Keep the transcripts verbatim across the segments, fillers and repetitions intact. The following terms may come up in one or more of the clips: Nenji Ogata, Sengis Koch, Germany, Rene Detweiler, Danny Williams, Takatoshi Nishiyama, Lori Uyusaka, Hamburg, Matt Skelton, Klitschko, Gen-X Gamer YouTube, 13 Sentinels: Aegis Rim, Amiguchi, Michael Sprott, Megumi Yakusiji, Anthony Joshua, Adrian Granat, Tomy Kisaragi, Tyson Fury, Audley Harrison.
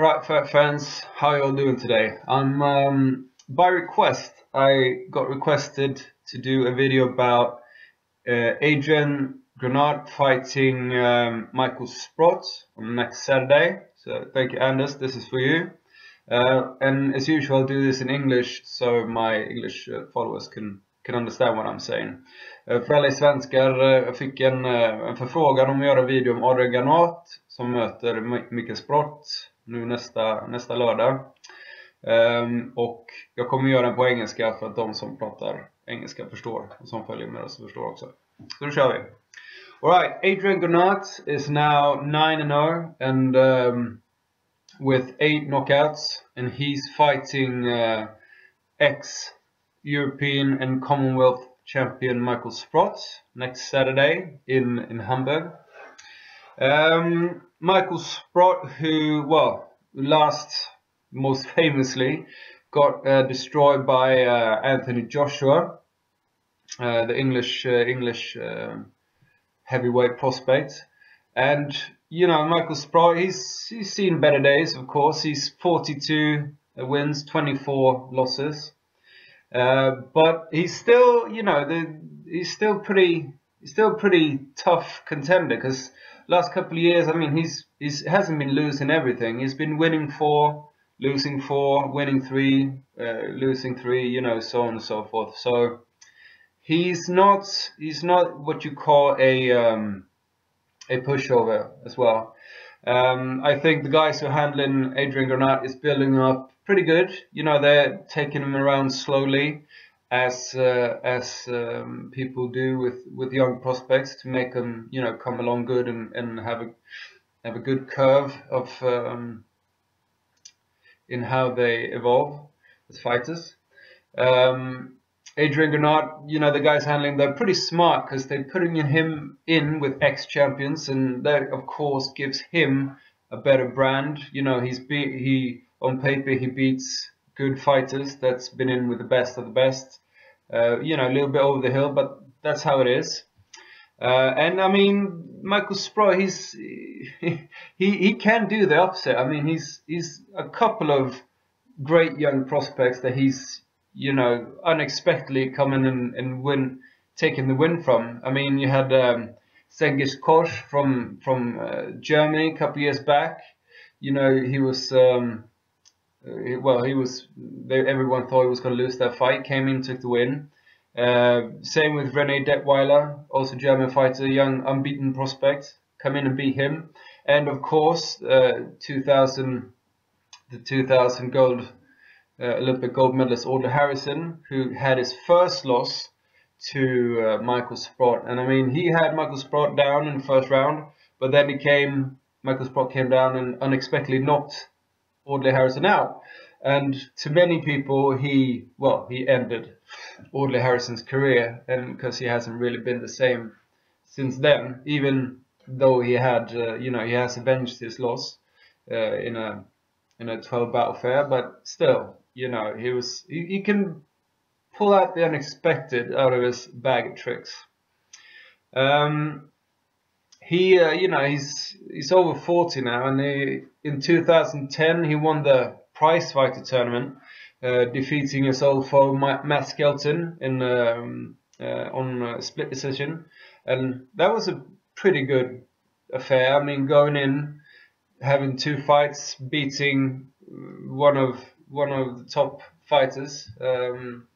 Right, fans, how y'all doing today? I'm um, by request. I got requested to do a video about uh, Adrian Granat fighting um, Michael Sprott on next Saturday. So thank you, Anders. This is for you. Uh, and as usual, I'll do this in English so my English uh, followers can can understand what I'm saying. Uh, för alla er svenskar, jag fick en, en förfrågan om att göra en video om Adrian Granat som möter Michael Sprott nu nästa, nästa lördag. Um, och jag kommer göra den på engelska för att de som pratar engelska förstår och som följer med oss förstår också. Så då kör vi. Alright, Adrian Granat is now nine and oh and um, with eight knockouts, and he's fighting uh, ex-European and Commonwealth champion Michael Sprott next Saturday in, in Hamburg. Um, Michael Sprott, who, well, last most famously got uh, destroyed by uh, Anthony Joshua, uh, the English uh, English uh, heavyweight prospect. And you know, Michael Sprott, he's he's seen better days, of course. He's forty-two wins, twenty-four losses, uh, but he's still, you know, the, he's still pretty he's still pretty tough contender, because last couple of years, I mean, he's he's hasn't been losing everything. He's been winning four, losing four, winning three, uh, losing three, you know, so on and so forth. So he's not he's not what you call a um, a pushover as well. Um, I think the guys who are handling Adrian Granat is building up pretty good. You know, they're taking him around slowly, as uh, as um, people do with with young prospects, to make them, you know, come along good and and have a have a good curve of. Um, in how they evolve as fighters. Um, Adrian Granat, you know, the guys handling, they're pretty smart, because they're putting him in with ex-champions, and that, of course, gives him a better brand. You know, he's be he on paper, he beats good fighters that's been in with the best of the best. Uh, you know, a little bit over the hill, but that's how it is. Uh, and, I mean, Michael Sprott, he's, he, he can do the upset. I mean, he's he's a couple of great young prospects that he's, you know, unexpectedly come in and, and win, taking the win from. I mean, you had um, Sengis Koch from, from uh, Germany a couple of years back. You know, he was, um, well, he was, they, everyone thought he was going to lose that fight, came in, took the win. Uh, same with Rene Detweiler, also German fighter, young unbeaten prospect, come in and beat him. And of course, uh, two thousand, the two thousand gold uh, Olympic gold medalist Audley Harrison, who had his first loss to uh, Michael Sprott. And I mean, he had Michael Sprott down in the first round, but then he came, Michael Sprott came down and unexpectedly knocked Audley Harrison out. And to many people, he, well, he ended Audley Harrison's career, and because he hasn't really been the same since then, even though he had, uh, you know, he has avenged his loss uh, in a in a twelve battle fair. But still, you know, he was he, he can pull out the unexpected out of his bag of tricks. Um, he, uh, you know, he's he's over forty now, and he, in two thousand ten he won the prizefighter tournament, uh, defeating his old foe Matt Skelton in um, uh, on a split decision, and that was a pretty good affair. I mean, going in, having two fights, beating one of one of the top fighters um,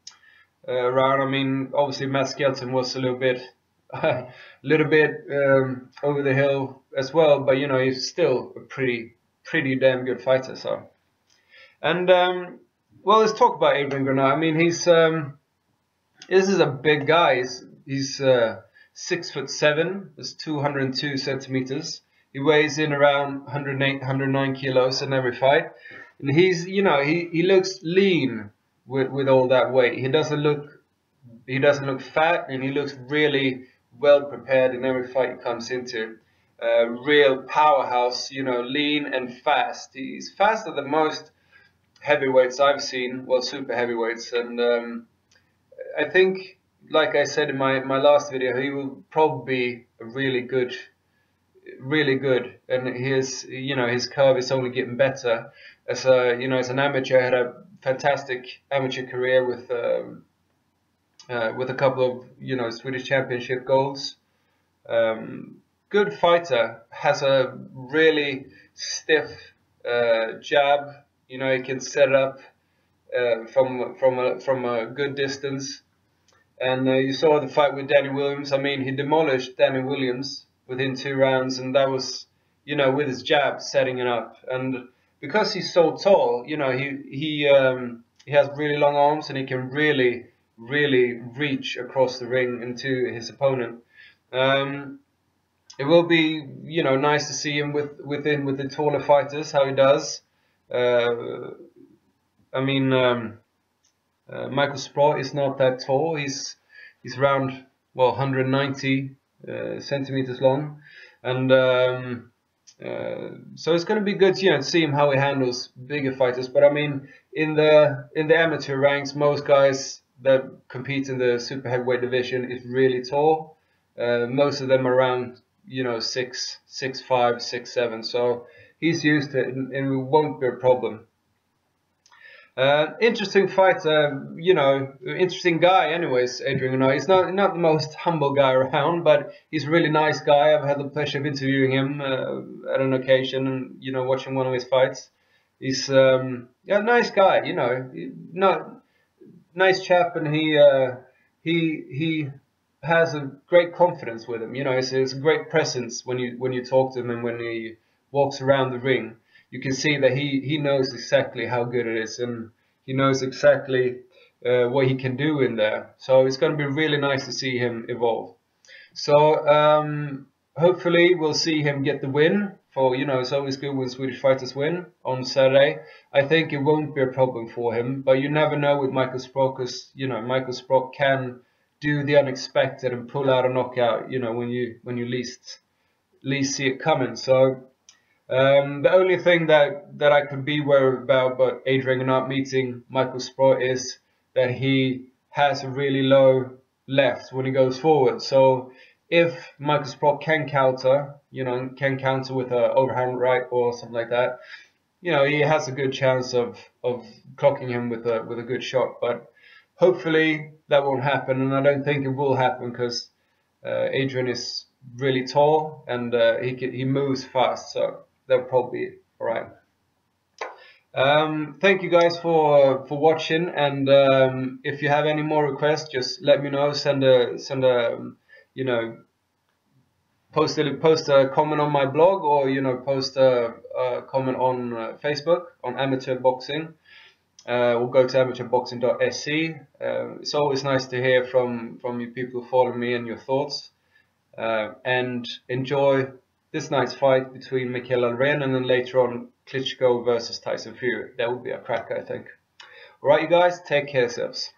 around. I mean, obviously Matt Skelton was a little bit, a little bit um, over the hill as well, but you know, he's still a pretty, pretty damn good fighter. So. And, um, well, let's talk about Adrian Granat. I mean, he's, um, this is a big guy. He's, he's uh, six foot seven, that's two hundred two centimeters. He weighs in around one hundred eight, one hundred nine kilos in every fight. And he's, you know, he, he looks lean with, with all that weight. He doesn't look, he doesn't look fat, and he looks really well prepared in every fight he comes into. Uh, real powerhouse, you know, lean and fast. He's faster than most heavyweights I've seen, well, super heavyweights, and um, I think, like I said in my, my last video, he will probably be a really good, really good, and his, you know, his curve is only getting better. As a, you know, as an amateur, I had a fantastic amateur career with um, uh, with a couple of, you know, Swedish Championship golds. Um, good fighter, has a really stiff uh, jab. You know, he can set it up uh, from from a from a good distance. And uh, you saw the fight with Danny Williams. I mean, he demolished Danny Williams within two rounds, and that was, you know, with his jab setting it up. And because he's so tall, you know, he he um, he has really long arms, and he can really, really reach across the ring into his opponent. Um, it will be, you know, nice to see him with within with the taller fighters, how he does. Uh, I mean. Um, Uh, Michael Sprott is not that tall. He's he's around, well, one hundred ninety uh, centimeters long, and um, uh, so it's going to be good, you know, to see him how he handles bigger fighters. But I mean, in the in the amateur ranks, most guys that compete in the super heavyweight division is really tall. Uh, most of them are around, you know, six six five six seven. So he's used to it, and, and it won't be a problem. Uh, interesting fight, uh, you know, interesting guy anyways, Adrian Granat. He's not, not the most humble guy around, but he's a really nice guy. I've had the pleasure of interviewing him uh, at an occasion and, you know, watching one of his fights. He's um, yeah, nice guy, you know, not, nice chap, and he, uh, he, he has a great confidence with him. You know, it's, it's a great presence when you, when you talk to him, and when he walks around the ring. You can see that he, he knows exactly how good it is, and he knows exactly uh, what he can do in there. So it's going to be really nice to see him evolve. So um, hopefully we'll see him get the win. For, you know, it's always good when Swedish fighters win on Saturday. I think it won't be a problem for him, but you never know with Michael Sprott, because, you know, Michael Sprott can do the unexpected and pull out a knockout, you know, when you when you least least see it coming. So. Um, the only thing that, that I could be worried about about Adrian Granat meeting Michael Sprott is that he has a really low left when he goes forward. So if Michael Sprott can counter, you know, can counter with an overhand right or something like that, you know, he has a good chance of, of clocking him with a with a good shot. But hopefully that won't happen, and I don't think it will happen, because uh, Adrian is really tall, and uh, he can, he moves fast, so. That'll probably be all right. Um, thank you guys for for watching, and um, if you have any more requests, just let me know. Send a send a you know post a post a comment on my blog, or you know post a, a comment on uh, Facebook on Amateur Boxing, uh, or go to amateur boxing dot S C. Uh, it's always nice to hear from from you people following me and your thoughts, uh, and enjoy this nice fight between Michael and Rene, and then later on Klitschko versus Tyson Fury. That would be a cracker, I think. Alright, you guys, take care yourselves.